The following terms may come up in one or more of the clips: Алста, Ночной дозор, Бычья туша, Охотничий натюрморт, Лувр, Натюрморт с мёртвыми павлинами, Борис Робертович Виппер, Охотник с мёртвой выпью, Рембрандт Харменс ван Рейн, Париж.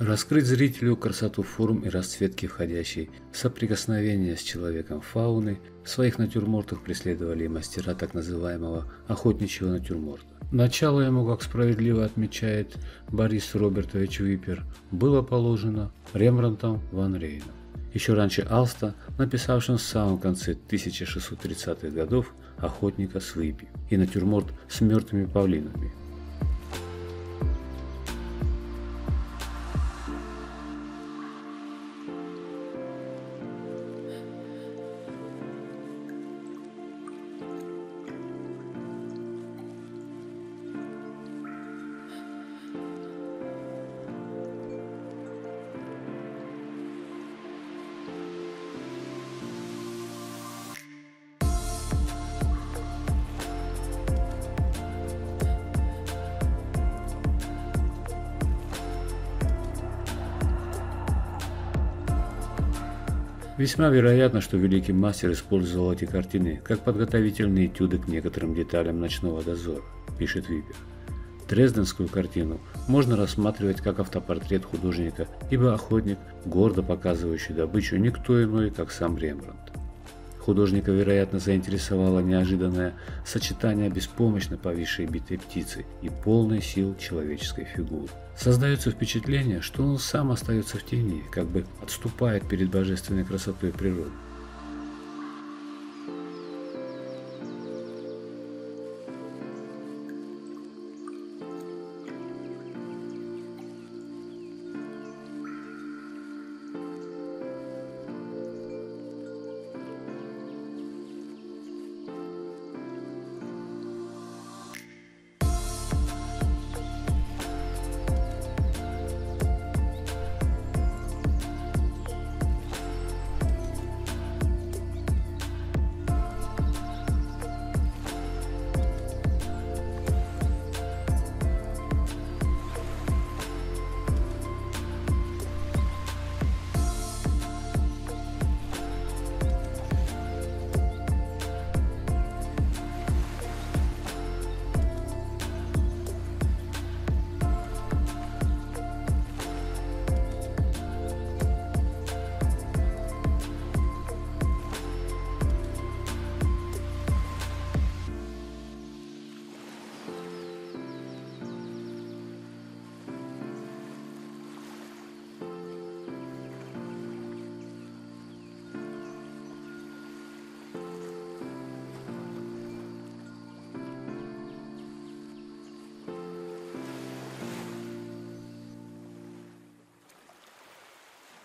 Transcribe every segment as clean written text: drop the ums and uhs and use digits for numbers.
Раскрыть зрителю красоту форм и расцветки входящей, соприкосновения с человеком фауны, в своих натюрмортах преследовали мастера так называемого охотничьего натюрморта. Начало ему, как справедливо отмечает Борис Робертович Виппер, было положено Рембрандтом ван Рейном. Еще раньше Алста, написавшим в самом конце 1630-х годов «Охотника с выпи» и натюрморт с мертвыми павлинами. Весьма вероятно, что великий мастер использовал эти картины как подготовительные этюды к некоторым деталям «Ночного дозора», пишет Виппер. Дрезденскую картину можно рассматривать как автопортрет художника, ибо охотник, гордо показывающий добычу, никто иной, как сам Рембрандт. Художника, вероятно, заинтересовало неожиданное сочетание беспомощно повисшей битой птицы и полной сил человеческой фигуры. Создается впечатление, что он сам остается в тени, как бы отступает перед божественной красотой природы.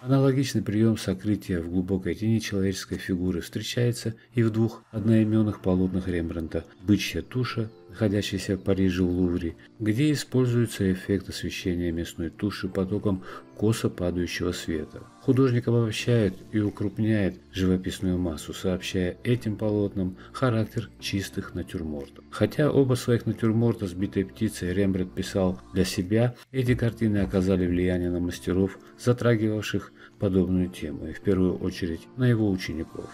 Аналогичный прием сокрытия в глубокой тени человеческой фигуры встречается и в двух одноименных полотнах Рембрандта «Бычья туша», находящейся в Париже в Лувре, где используется эффект освещения мясной туши потоком косо падающего света. Художник обобщает и укрупняет живописную массу, сообщая этим полотнам характер чистых натюрмортов. Хотя оба своих натюрморта с битой птицей Рембрандт писал для себя, эти картины оказали влияние на мастеров, затрагивавших подобную тему, и в первую очередь на его учеников.